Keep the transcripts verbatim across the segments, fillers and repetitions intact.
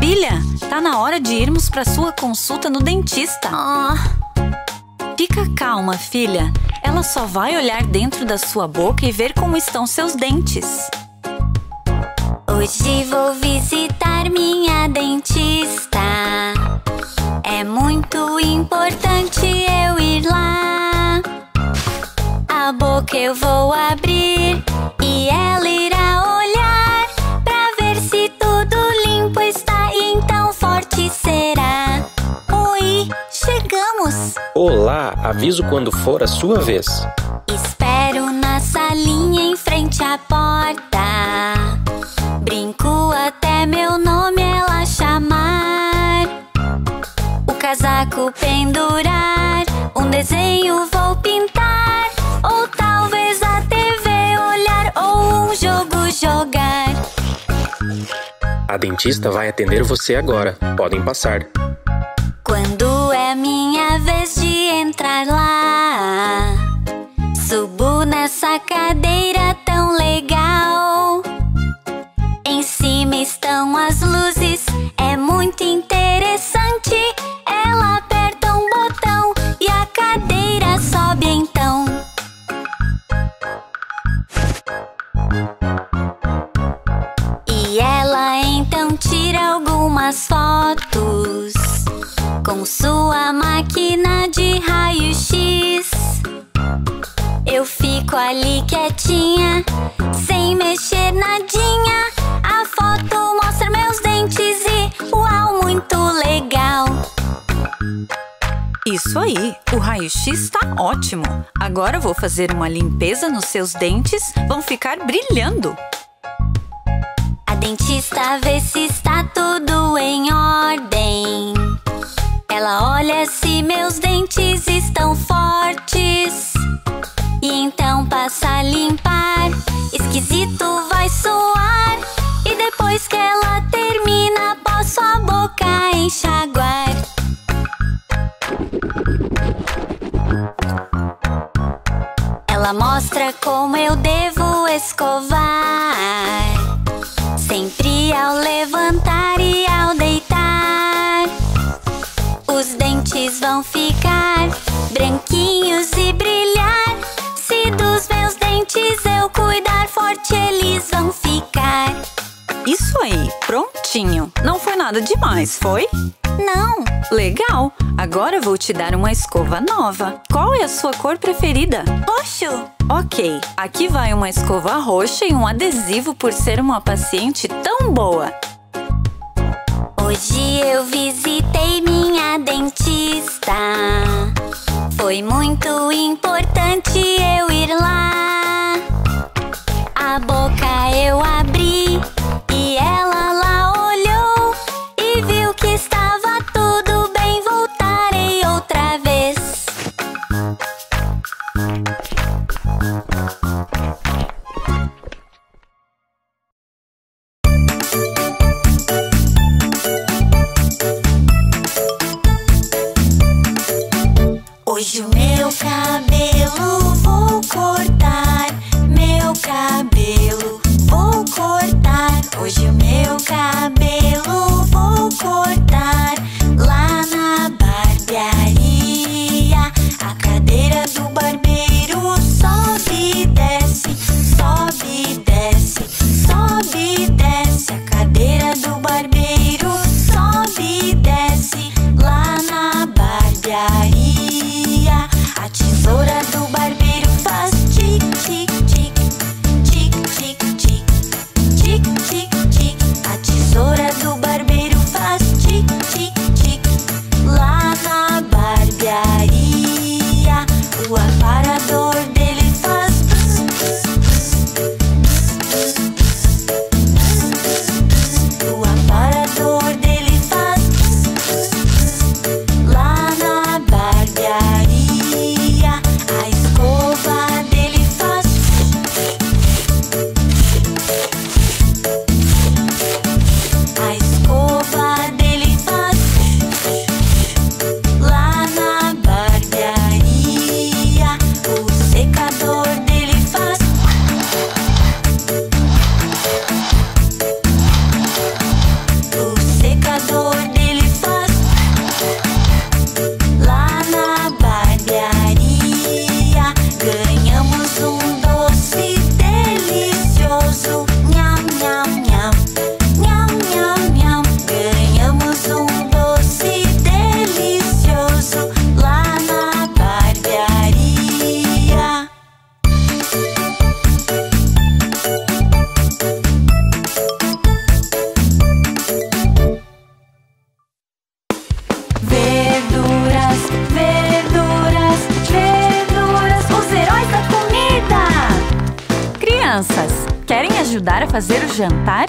Filha, tá na hora de irmos para sua consulta no dentista. Ah. Fica calma, filha. Ela só vai olhar dentro da sua boca e ver como estão seus dentes. Hoje vou visitar minha dentista. É muito importante eu ir lá. A boca eu vou abrir e ela irá olhar pra ver se tudo limpo está e então forte será. Oi, chegamos! Olá, aviso quando for a sua vez. Espero na salinha em frente à porta. Brinco até meu nome ela chamar. O casaco pendurar, um desenho vou pintar. Ou talvez a T V olhar ou um jogo jogar. A dentista vai atender você agora, podem passar. Quando é minha vez de entrar lá, subo nessa cadeira tão legal. Em cima estão as luzes, é muito interessante. Ela aperta um botão e a cadeira sobe então. E ela então tira algumas fotos com sua máquina de raio-x. Eu fico ali quietinha, sem mexer nadinha. A foto mostra meus dentes e uau, muito legal. Isso aí, o raio-x tá ótimo. Agora vou fazer uma limpeza nos seus dentes, vão ficar brilhando. A dentista vê se está tudo em ordem. Ela olha se meus dentes estão fortes e então passa a limpar. Esquisito vai soar. E depois que ela termina, posso a boca enxaguar. Ela mostra como eu devo escovar, sempre ao levantar e ao deitar. Os dentes vão ficar branquinhos e brilhar. Se dos meus dentes eu cuidar forte, eles vão ficar. Isso aí, prontinho. Não foi nada demais, foi? Não. Legal. Agora vou te dar uma escova nova. Qual é a sua cor preferida? Roxo. Ok. Aqui vai uma escova roxa e um adesivo por ser uma paciente tão boa. Hoje eu visitei minha dentista. Foi muito importante eu ir lá. A boca eu abri e ela lá olhou e viu que estava tudo bem. Voltarei outra vez. Hoje o meu cabelo vou cortar, meu cabelo vou cortar. Hoje o meu cabelo vou cortar lá na barbearia. A cadeira do barbeiro sobe e desce, sobe e desce, sobe e desce. A cadeira do barbeiro sobe e desce lá na barbearia. A tesoura do barbeiro faz tic, tic, tic, tic, Crianças, querem ajudar a fazer o jantar?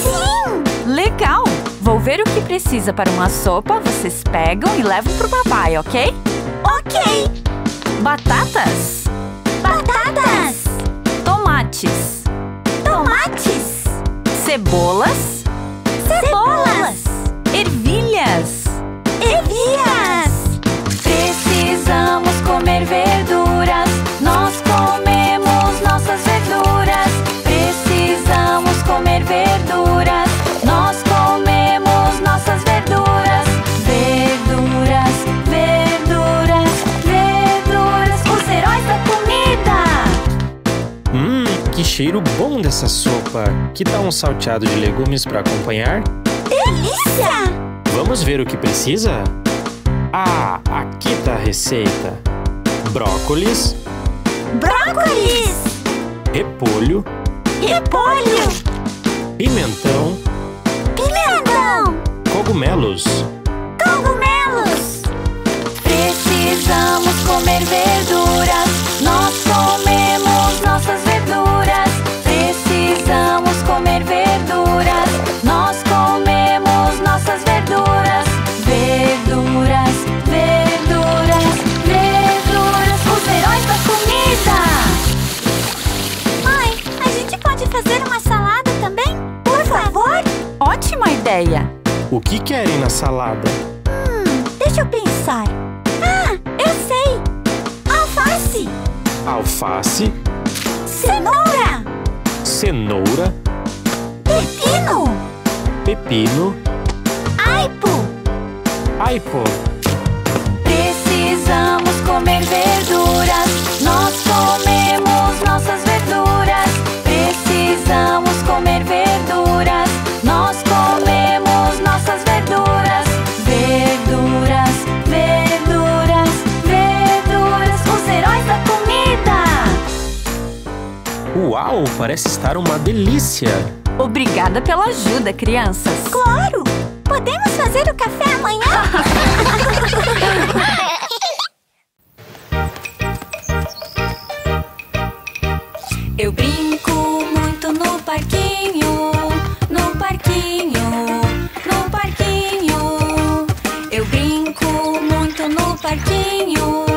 Sim! Legal! Vou ver o que precisa para uma sopa, vocês pegam e levam pro papai, ok? Ok! Batatas! Batatas! Tomates! Tomates! Cebolas! Cebolas! Ervilhas! Ervilhas! Precisamos comer verduras. Nós comemos nossas verduras. Precisamos comer verduras. Nós comemos nossas verduras. Verduras, verduras, verduras. Os heróis da comida! Hum, que cheiro bom dessa sopa! Que tal um salteado de legumes para acompanhar? Delícia! Vamos ver o que precisa? Ah, aqui tá a receita. Brócolis. Brócolis! Repolho. Repolho! Pimentão. Pimentão! Cogumelos. Cogumelos! Precisamos comer verduras. Nós comemos nossas verduras. Precisamos comer verduras. Nós comemos nossas verduras. Verduras, verduras, verduras, os heróis da comida! Mãe, a gente pode fazer uma salada também? Por favor? Ótima ideia! O que querem na salada? Hum, deixa eu pensar. Ah, eu sei! Alface! Alface. Cenoura! Cenoura. Pepino! Pepino. Aipo! Aipo. Precisamos comer verduras. Nós comemos nossas verduras. Precisamos comer verduras. Nós comemos nossas verduras. Verduras, verduras, verduras. Os heróis da comida! Uau, parece estar uma delícia! Obrigada pela ajuda, crianças! Claro! Podemos fazer o café amanhã? Eu brinco muito no parquinho, no parquinho, no parquinho. Eu brinco muito no parquinho.